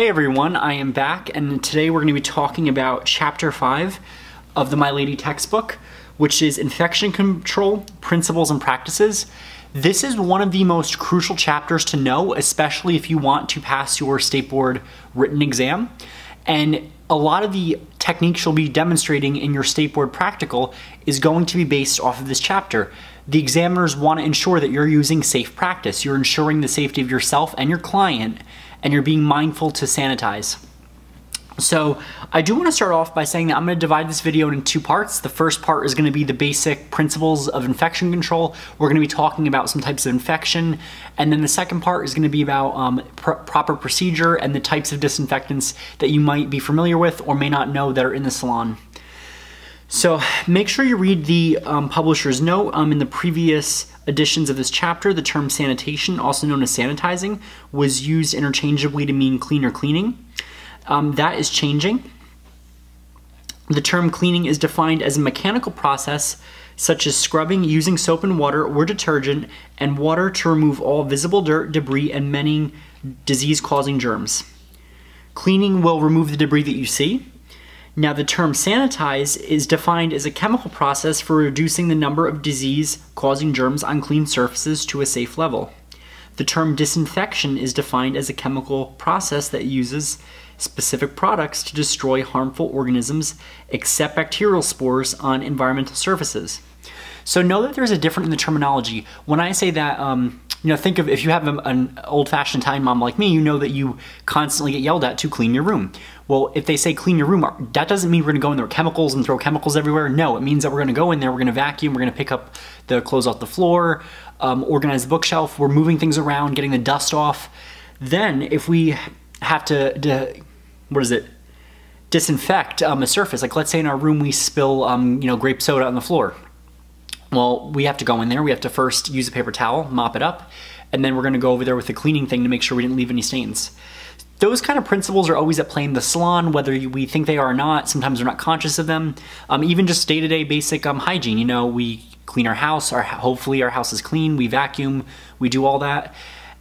Hey everyone, I am back, and today we're going to be talking about Chapter 5 of the My Lady textbook, which is Infection Control, Principles and Practices. This is one of the most crucial chapters to know, especially if you want to pass your state board written exam. And a lot of the techniques you'll be demonstrating in your state board practical is going to be based off of this chapter. The examiners want to ensure that you're using safe practice. You're ensuring the safety of yourself and your client, and you're being mindful to sanitize. So I do want to start off by saying that I'm going to divide this video into two parts. The first part is going to be the basic principles of infection control. We're going to be talking about some types of infection. And then the second part is going to be about proper procedure and the types of disinfectants that you might be familiar with or may not know that are in the salon. So make sure you read the publisher's note. In the previous editions of this chapter, the term sanitation, also known as sanitizing, was used interchangeably to mean clean or cleaning. That is changing. The term cleaning is defined as a mechanical process such as scrubbing using soap and water or detergent and water to remove all visible dirt, debris, and many disease-causing germs. Cleaning will remove the debris that you see. Now, the term sanitize is defined as a chemical process for reducing the number of disease-causing germs on clean surfaces to a safe level. The term disinfection is defined as a chemical process that uses specific products to destroy harmful organisms, except bacterial spores, on environmental surfaces. So know that there's a difference in the terminology. When I say that, think of if you have an old-fashioned Italian mom like me, you know that you constantly get yelled at to clean your room. Well, if they say clean your room, that doesn't mean we're going to go in there with chemicals and throw chemicals everywhere. No, it means that we're going to go in there, we're going to vacuum, we're going to pick up the clothes off the floor, organize the bookshelf, we're moving things around, getting the dust off. Then if we have to disinfect a surface. Like, let's say in our room we spill grape soda on the floor. Well, we have to go in there. We have to first use a paper towel, mop it up, and then we're going to go over there with the cleaning thing to make sure we didn't leave any stains. Those kind of principles are always at play in the salon, whether we think they are or not. Sometimes we're not conscious of them. Even just day-to-day basic hygiene. You know, we clean our house. Hopefully our house is clean. We vacuum. We do all that.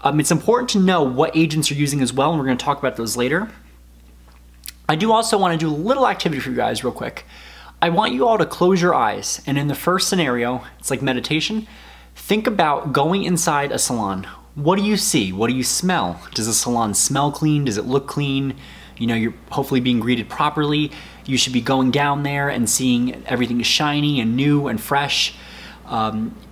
It's important to know what agents you're using as well, and we're going to talk about those later. I do also want to do a little activity for you guys real quick. I want you all to close your eyes, and in the first scenario, it's like meditation, think about going inside a salon. What do you see? What do you smell? Does the salon smell clean? Does it look clean? You know, you're hopefully being greeted properly. You should be going down there and seeing everything shiny and new and fresh.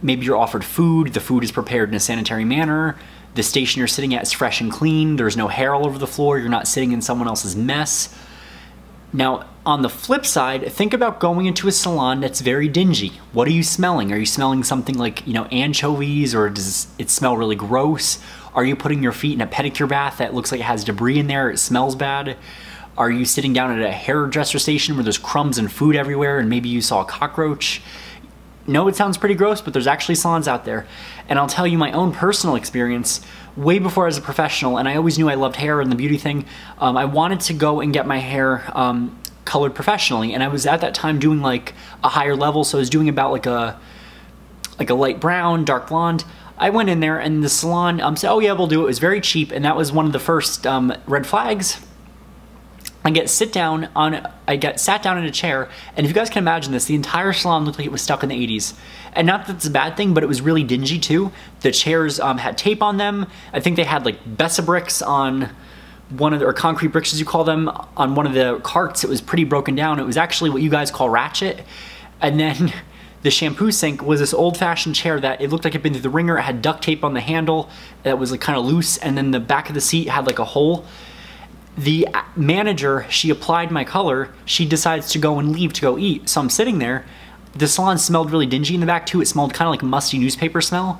Maybe you're offered food. The food is prepared in a sanitary manner. The station you're sitting at is fresh and clean. There's no hair all over the floor. You're not sitting in someone else's mess. Now, on the flip side, think about going into a salon that's very dingy. What are you smelling? Are you smelling something like, anchovies, or does it smell really gross? Are you putting your feet in a pedicure bath that looks like it has debris in there? It smells bad. Are you sitting down at a hairdresser station where there's crumbs and food everywhere and maybe you saw a cockroach? No, it sounds pretty gross, but there's actually salons out there. And I'll tell you my own personal experience way before I was a professional, and I always knew I loved hair and the beauty thing. I wanted to go and get my hair colored professionally, and I was at that time doing like a higher level, so I was doing about like a light brown, dark blonde. I went in there and the salon said, oh yeah, we'll do it. It was very cheap, and that was one of the first red flags. I got sat down in a chair, and if you guys can imagine this, the entire salon looked like it was stuck in the 80s. And not that it's a bad thing, but it was really dingy too. The chairs had tape on them. I think they had like Bessa bricks on one of the, or concrete bricks as you call them, on one of the carts. It was pretty broken down. It was actually what you guys call ratchet. And then the shampoo sink was this old-fashioned chair that it looked like it had been through the wringer. It had duct tape on the handle that was like kind of loose, and then the back of the seat had like a hole. The manager, she applied my color. She decides to go and leave to go eat. So I'm sitting there. The salon smelled really dingy in the back too. It smelled kind of like musty newspaper smell.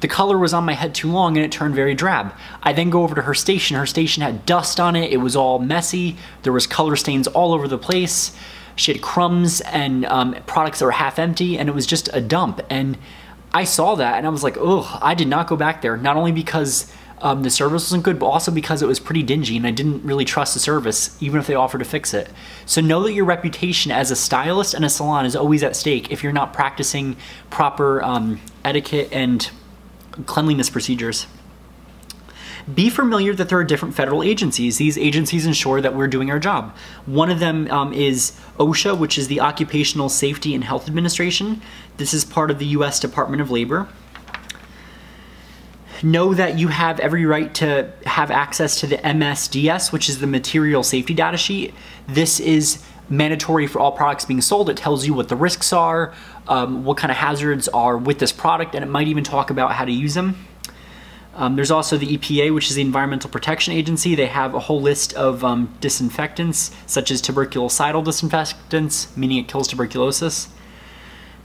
The color was on my head too long and it turned very drab. I then go over to her station. Her station had dust on it. It was all messy. There was color stains all over the place. She had crumbs and products that were half empty, and it was just a dump. And I saw that and I was like, ugh, I did not go back there. Not only because the service wasn't good, but also because it was pretty dingy and I didn't really trust the service, even if they offered to fix it. So know that your reputation as a stylist and a salon is always at stake if you're not practicing proper etiquette and cleanliness procedures. be familiar that there are different federal agencies. These agencies ensure that we're doing our job. One of them is OSHA, which is the Occupational Safety and Health Administration. This is part of the U.S. Department of Labor. Know that you have every right to have access to the MSDS, which is the Material Safety Data Sheet. This is mandatory for all products being sold. It tells you what the risks are, what kind of hazards are with this product, and it might even talk about how to use them. There's also the EPA, which is the Environmental Protection Agency. They have a whole list of disinfectants, such as tuberculocidal disinfectants, meaning it kills tuberculosis.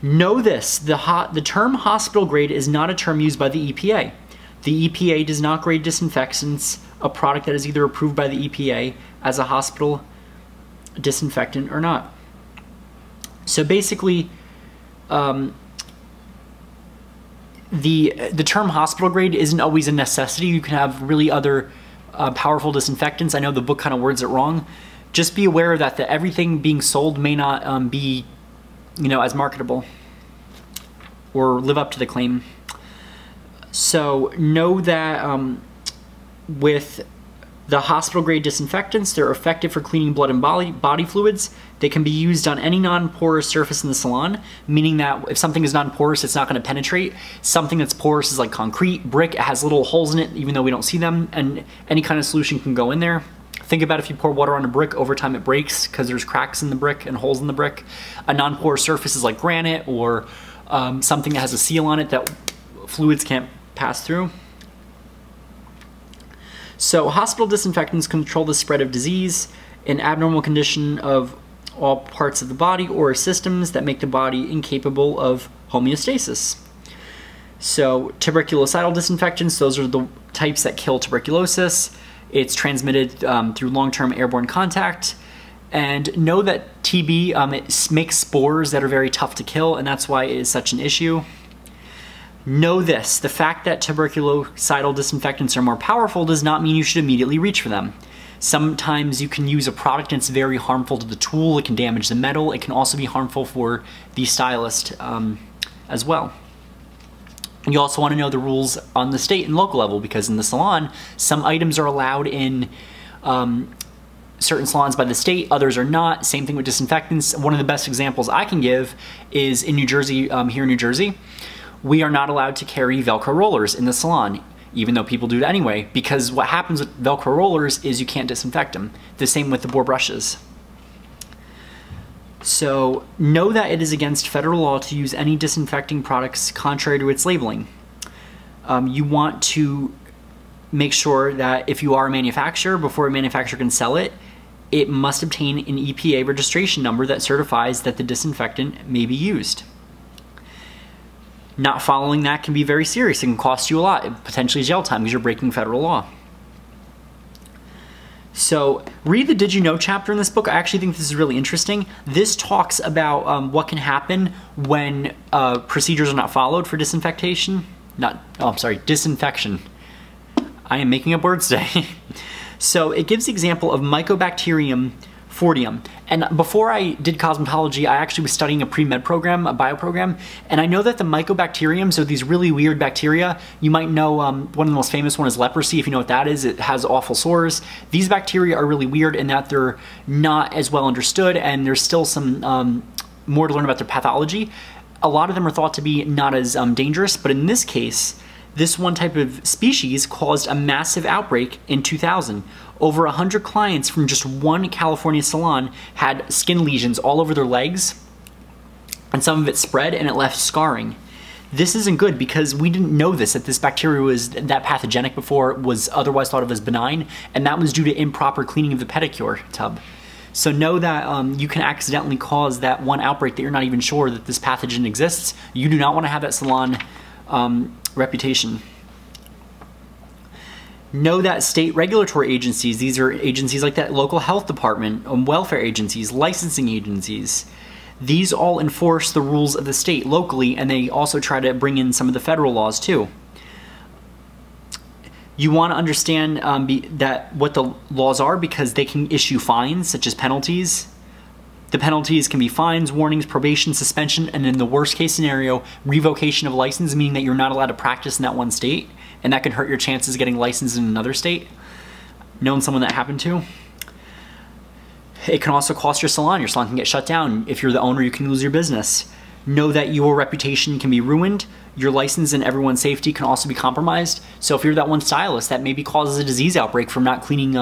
Know this, the term hospital grade is not a term used by the EPA. The EPA does not grade disinfectants, a product that is either approved by the EPA as a hospital disinfectant or not. So basically, the term hospital grade isn't always a necessity. You can have really other powerful disinfectants. I know the book kind of words it wrong. Just be aware that everything being sold may not be, as marketable or live up to the claim. So know that with the hospital grade disinfectants, they're effective for cleaning blood and body fluids. They can be used on any non-porous surface in the salon, meaning that if something is non-porous, it's not going to penetrate. Something that's porous is like concrete, brick. It has little holes in it, even though we don't see them, and any kind of solution can go in there. Think about if you pour water on a brick, over time it breaks because there's cracks in the brick and holes in the brick. A non-porous surface is like granite or something that has a seal on it that fluids can't pass through. So hospital disinfectants control the spread of disease, an abnormal condition of all parts of the body or systems that make the body incapable of homeostasis. So tuberculocidal disinfectants, those are the types that kill tuberculosis. It's transmitted through long-term airborne contact. And know that TB, it makes spores that are very tough to kill, and that's why it is such an issue. Know this, the fact that tuberculocidal disinfectants are more powerful does not mean you should immediately reach for them. Sometimes you can use a product and it's very harmful to the tool, it can damage the metal, it can also be harmful for the stylist as well. And you also want to know the rules on the state and local level, because in the salon, some items are allowed in certain salons by the state, others are not. Same thing with disinfectants. One of the best examples I can give is in New Jersey, here in New Jersey, we are not allowed to carry Velcro rollers in the salon, even though people do it anyway, because what happens with Velcro rollers is you can't disinfect them. The same with the Bohr brushes. So know that it is against federal law to use any disinfecting products contrary to its labeling. You want to make sure that if you are a manufacturer, before a manufacturer can sell it, it must obtain an EPA registration number that certifies that the disinfectant may be used. Not following that can be very serious. It can cost you a lot. It potentially is jail time because you're breaking federal law. So read the Did You Know chapter in this book. I actually think this is really interesting. This talks about what can happen when procedures are not followed for disinfection. Disinfection. I am making up words today. So it gives the example of Mycobacterium fortuitum. And before I did cosmetology, I actually was studying a pre-med program, a bio program, and I know that the mycobacterium, so these really weird bacteria, you might know one of the most famous ones is leprosy, if you know what that is, it has awful sores. These bacteria are really weird in that they're not as well understood, and there's still some more to learn about their pathology. A lot of them are thought to be not as dangerous, but in this case, this one type of species caused a massive outbreak in 2000. Over 100 clients from just one California salon had skin lesions all over their legs, and some of it spread and it left scarring. This isn't good because we didn't know that this bacteria was that pathogenic before it was otherwise thought of as benign, and that was due to improper cleaning of the pedicure tub. So know that you can accidentally cause that one outbreak that you're not even sure that this pathogen exists. You do not want to have that salon reputation. Know that state regulatory agencies, these are agencies like that local health department, welfare agencies, licensing agencies, these all enforce the rules of the state locally, and they also try to bring in some of the federal laws too. You want to understand what the laws are, because they can issue fines such as penalties. The penalties can be fines, warnings, probation, suspension, and in the worst case scenario, revocation of license, meaning that you're not allowed to practice in that one state. and that can hurt your chances getting licensed in another state. Known someone that happened to. It can also cost your salon. Your salon can get shut down. If you're the owner, you can lose your business. Know that your reputation can be ruined. Your license and everyone's safety can also be compromised. So if you're that one stylist that maybe causes a disease outbreak from not cleaning,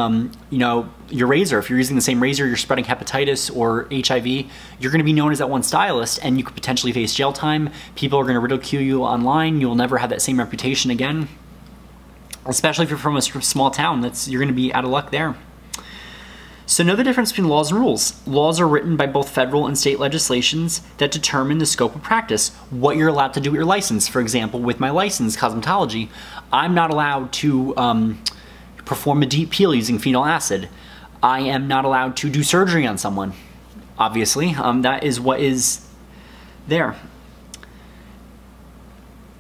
you know, your razor. If you're using the same razor, you're spreading hepatitis or HIV. You're going to be known as that one stylist, and you could potentially face jail time. People are going to ridicule you online. You'll never have that same reputation again. Especially if you're from a small town, you're going to be out of luck there. So know the difference between laws and rules. Laws are written by both federal and state legislations that determine the scope of practice, what you're allowed to do with your license. For example, with my license, cosmetology, I'm not allowed to perform a deep peel using phenol acid. I am not allowed to do surgery on someone, obviously. That is what is there.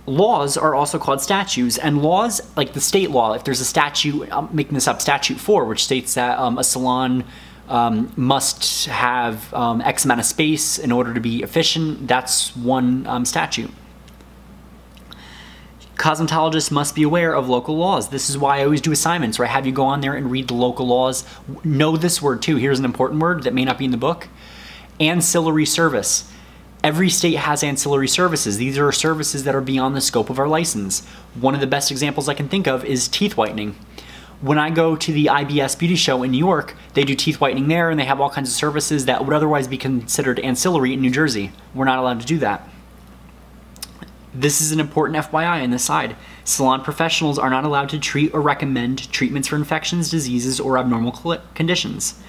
Laws are also called statutes, and laws, like the state law, if there's a statute, I'm making this up, statute 4, which states that a salon must have X amount of space in order to be efficient, that's one statute. Cosmetologists must be aware of local laws. This is why I always do assignments where I have you go on there and read the local laws. Know this word too, here's an important word that may not be in the book, ancillary service. Every state has ancillary services. These are services that are beyond the scope of our license. One of the best examples I can think of is teeth whitening. When I go to the IBS beauty show in New York, they do teeth whitening there, and they have all kinds of services that would otherwise be considered ancillary in New Jersey. We're not allowed to do that. This is an important FYI on this side. Salon professionals are not allowed to treat or recommend treatments for infections, diseases, or abnormal conditions.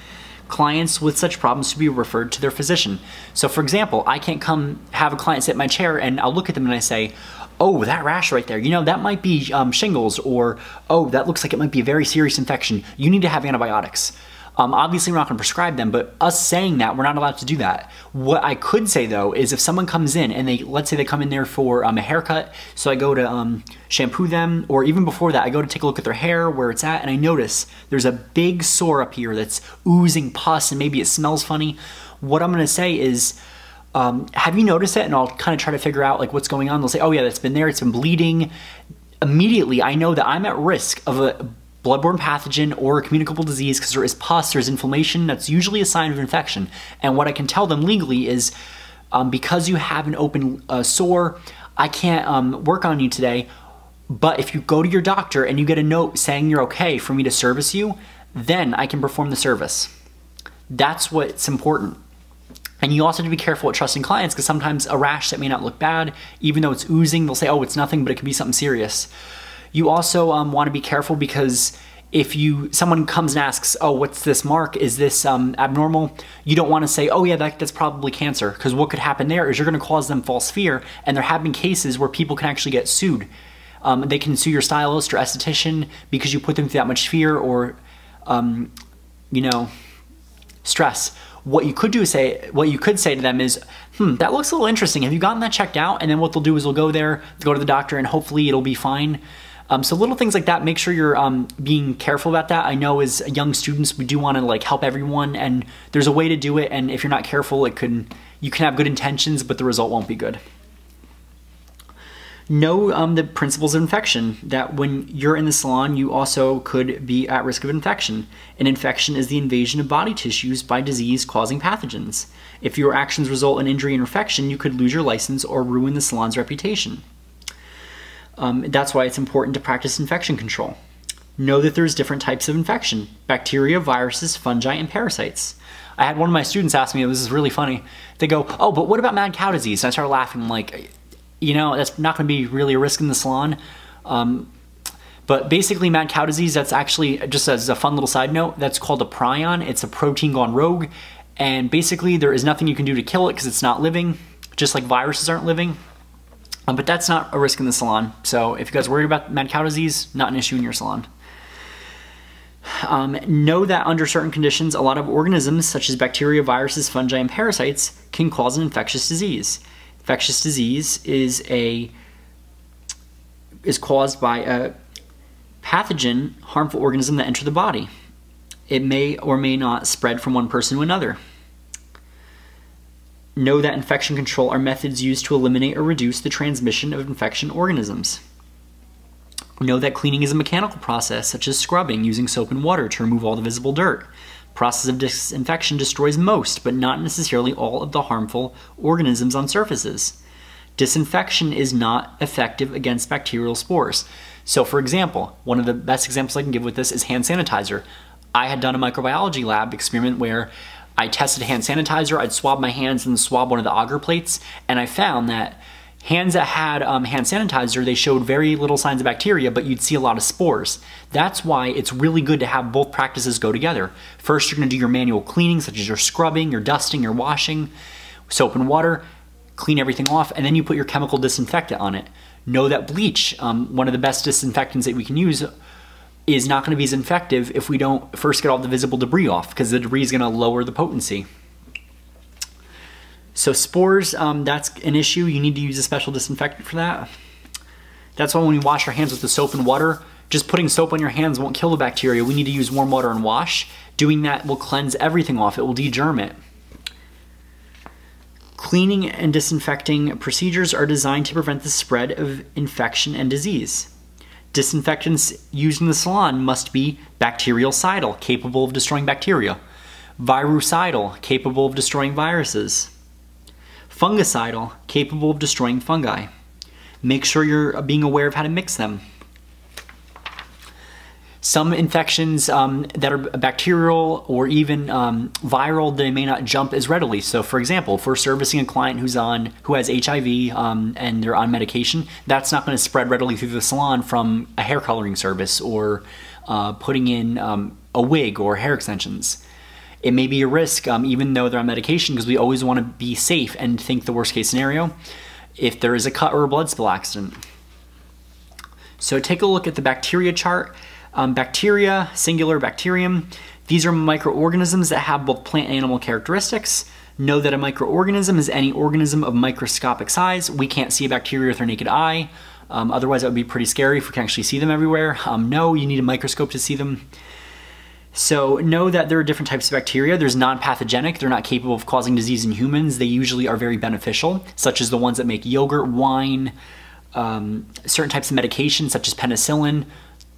Clients with such problems should be referred to their physician. So for example, I can't come have a client sit in my chair and I'll look at them and I say, oh, that rash right there, you know, that might be shingles, or, oh, that looks like it might be a very serious infection. You need to have antibiotics. Obviously we're not gonna prescribe them, but us saying that, we're not allowed to do that. What I could say though is if someone comes in and they, let's say they come in there for a haircut, so I go to shampoo them, or even before that, I go to take a look at their hair, where it's at, and I notice there's a big sore up here that's oozing pus and maybe it smells funny. What I'm gonna say is, have you noticed it? And I'll kind of try to figure out like what's going on. They'll say, oh yeah, that's been there, it's been bleeding. Immediately, I know that I'm at risk of a bloodborne pathogen or a communicable disease because there is pus, there's inflammation, that's usually a sign of infection. And what I can tell them legally is because you have an open sore, I can't work on you today, but if you go to your doctor and you get a note saying you're okay for me to service you, then I can perform the service. That's what's important. And you also have to be careful at trusting clients because sometimes a rash that may not look bad, even though it's oozing, they'll say, oh, it's nothing, but it could be something serious. You also want to be careful because if someone comes and asks, oh, what's this mark? Is this abnormal? You don't want to say, oh yeah, that's probably cancer, because what could happen there is you're going to cause them false fear, and there have been cases where people can actually get sued. They can sue your stylist or esthetician because you put them through that much fear or, you know, stress. What you could do is say, what you could say to them is, that looks a little interesting. Have you gotten that checked out? And then what they'll do is they'll go there, go to the doctor, and hopefully it'll be fine. So little things like that, make sure you're being careful about that. I know as young students, we do want to like help everyone, and there's a way to do it. And if you're not careful, you can have good intentions, but the result won't be good. Know the principles of infection, that when you're in the salon, you also could be at risk of infection. An infection is the invasion of body tissues by disease-causing pathogens. If your actions result in injury and infection, you could lose your license or ruin the salon's reputation. That's why it's important to practice infection control. Know that there's different types of infection: bacteria, viruses, fungi, and parasites. I had one of my students ask me, this is really funny, they go, oh, but what about mad cow disease? And I started laughing, I'm like, you know, that's not gonna be really a risk in the salon. But basically mad cow disease, that's actually, just as a fun little side note, that's called a prion. It's a protein gone rogue. And basically there is nothing you can do to kill it because it's not living, just like viruses aren't living. But that's not a risk in the salon. So if you guys are worried about mad cow disease, not an issue in your salon. Know that under certain conditions, a lot of organisms such as bacteria, viruses, fungi, and parasites can cause an infectious disease. Infectious disease is caused by a pathogen, harmful organism that enter the body. It may or may not spread from one person to another. Know that infection control are methods used to eliminate or reduce the transmission of infection organisms. We know that cleaning is a mechanical process, such as scrubbing using soap and water to remove all the visible dirt. The process of disinfection destroys most, but not necessarily all, of the harmful organisms on surfaces. Disinfection is not effective against bacterial spores. So for example, one of the best examples I can give with this is hand sanitizer. I had done a microbiology lab experiment where I tested hand sanitizer, I'd swab my hands and swab one of the agar plates, and I found that hands that had hand sanitizer, they showed very little signs of bacteria, but you'd see a lot of spores. That's why it's really good to have both practices go together. First, you're gonna do your manual cleaning, such as your scrubbing, your dusting, your washing, soap and water, clean everything off, and then you put your chemical disinfectant on it. Know that bleach, one of the best disinfectants that we can use, is not gonna be as effective if we don't first get all the visible debris off, because the debris is gonna lower the potency. So spores, that's an issue. You need to use a special disinfectant for that. That's why when we wash our hands with the soap and water, just putting soap on your hands won't kill the bacteria. We need to use warm water and wash. Doing that will cleanse everything off. It will de-germ it. Cleaning and disinfecting procedures are designed to prevent the spread of infection and disease. Disinfectants used in the salon must be bactericidal, capable of destroying bacteria. Virucidal, capable of destroying viruses. Fungicidal, capable of destroying fungi. Make sure you're being aware of how to mix them. Some infections that are bacterial or even viral, they may not jump as readily. So for example, if we're servicing a client who has HIV and they're on medication, that's not gonna spread readily through the salon from a hair coloring service or putting in a wig or hair extensions. It may be a risk, even though they're on medication, because we always want to be safe and think the worst case scenario if there is a cut or a blood spill accident. So take a look at the bacteria chart. Bacteria, singular bacterium, these are microorganisms that have both plant and animal characteristics. Know that a microorganism is any organism of microscopic size. We can't see a bacteria with our naked eye. Otherwise, that would be pretty scary if we can actually see them everywhere. No, you need a microscope to see them. So know that there are different types of bacteria. There's non-pathogenic, they're not capable of causing disease in humans. They usually are very beneficial, such as the ones that make yogurt, wine, certain types of medications such as penicillin.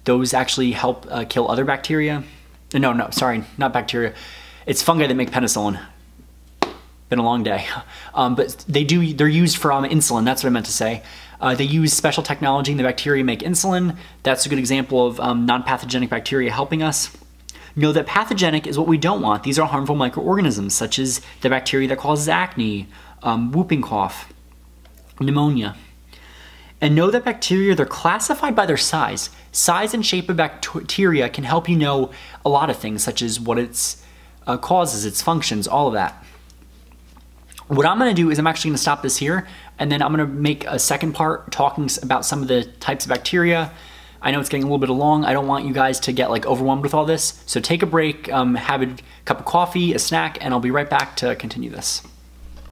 Those actually help kill other bacteria. No, sorry, not bacteria. It's fungi that make penicillin. Been a long day. But they're used for insulin, that's what I meant to say. They use special technology and the bacteria make insulin. That's a good example of non-pathogenic bacteria helping us. Know that pathogenic is what we don't want. These are harmful microorganisms, such as the bacteria that causes acne, whooping cough, pneumonia. And know that bacteria, they're classified by their size. Size and shape of bacteria can help you know a lot of things, such as what its causes, its functions, all of that. What I'm gonna do is I'm actually gonna stop this here, and then I'm gonna make a second part talking about some of the types of bacteria. I know it's getting a little bit long. I don't want you guys to get like overwhelmed with all this. So take a break, have a cup of coffee, a snack, and I'll be right back to continue this.